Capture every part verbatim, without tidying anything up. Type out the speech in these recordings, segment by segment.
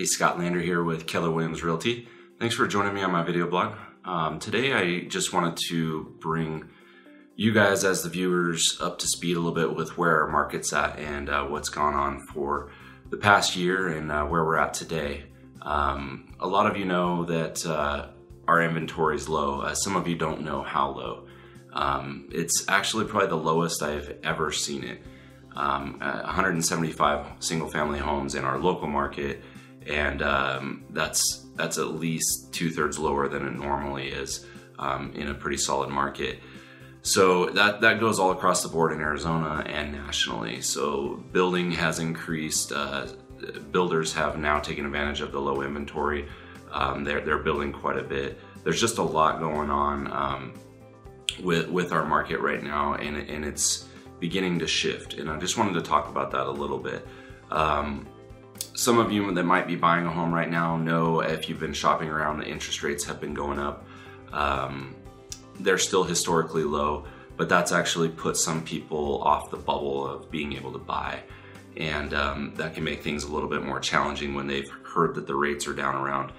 Hey, Scott Lander here with Keller Williams Realty. Thanks for joining me on my video blog. Um, today I just wanted to bring you guys as the viewers up to speed a little bit with where our market's at and uh, what's gone on for the past year and uh, where we're at today. Um, a lot of you know that uh, our inventory is low. Uh, some of you don't know how low. Um, it's actually probably the lowest I've ever seen it. Um, one hundred seventy-five single family homes in our local market, and um, that's that's at least two-thirds lower than it normally is um, in a pretty solid market. So that, that goes all across the board in Arizona and nationally. So building has increased. Uh, builders have now taken advantage of the low inventory. Um, they're, they're building quite a bit. There's just a lot going on um, with, with our market right now, and, and it's beginning to shift. And I just wanted to talk about that a little bit. Um, Some of you that might be buying a home right now know, if you've been shopping around, the interest rates have been going up. Um, they're still historically low, but that's actually put some people off the bubble of being able to buy. And um, that can make things a little bit more challenging when they've heard that the rates are down around,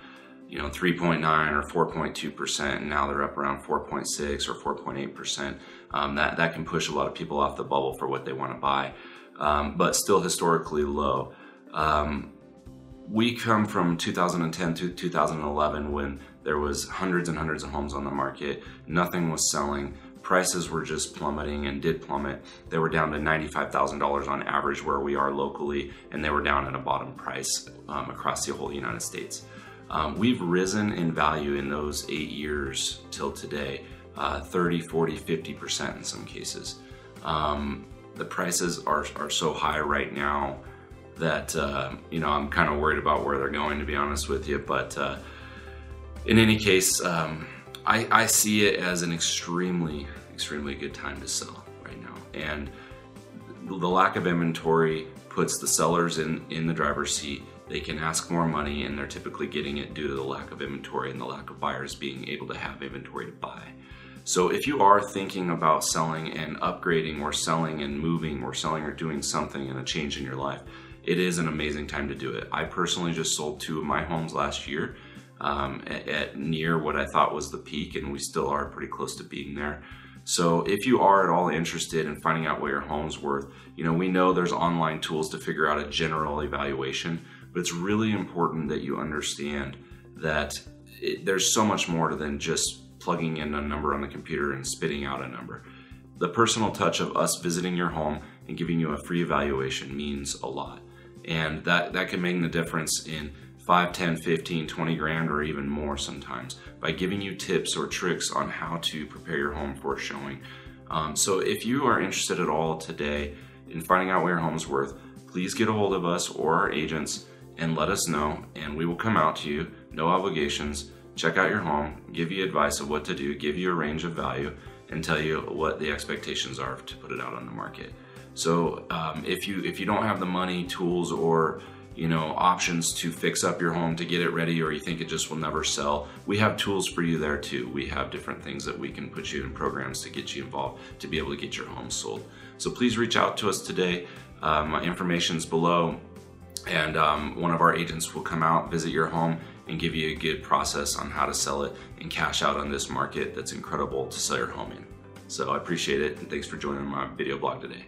you know, three point nine or four point two percent, and now they're up around four point six or four point eight percent. Um, that, that can push a lot of people off the bubble for what they want to buy, um, but still historically low. Um, we come from two thousand ten to two thousand eleven, when there was hundreds and hundreds of homes on the market. Nothing was selling. Prices were just plummeting, and did plummet. They were down to ninety-five thousand dollars on average where we are locally, and they were down at a bottom price um, across the whole United States. Um, we've risen in value in those eight years till today, uh, thirty, forty, fifty percent in some cases. Um, the prices are, are so high right now that uh, you know, I'm kind of worried about where they're going, to be honest with you. But uh, in any case, um, I, I see it as an extremely, extremely good time to sell right now. And the lack of inventory puts the sellers in, in the driver's seat. They can ask more money, and they're typically getting it due to the lack of inventory and the lack of buyers being able to have inventory to buy. So if you are thinking about selling and upgrading, or selling and moving, or selling or doing something and a change in your life, it is an amazing time to do it. I personally just sold two of my homes last year um, at, at near what I thought was the peak, and we still are pretty close to being there. So if you are at all interested in finding out what your home's worth, you know, we know there's online tools to figure out a general evaluation, but it's really important that you understand that it, there's so much more than just plugging in a number on the computer and spitting out a number. The personal touch of us visiting your home and giving you a free evaluation means a lot. And that, that can make the difference in five, ten, fifteen, twenty grand, or even more sometimes, by giving you tips or tricks on how to prepare your home for a showing. Um, so if you are interested at all today in finding out what your home's worth, please get a hold of us or our agents and let us know, and we will come out to you, no obligations, check out your home, give you advice of what to do, give you a range of value, and tell you what the expectations are to put it out on the market. So um, if you if you don't have the money, tools, or you know options to fix up your home to get it ready, or you think it just will never sell, we have tools for you there too. We have different things that we can put you in, programs to get you involved to be able to get your home sold. So please reach out to us today. Um, my information's below, and um, one of our agents will come out, visit your home, and give you a good process on how to sell it and cash out on this market that's incredible to sell your home in. So I appreciate it, and thanks for joining my video blog today.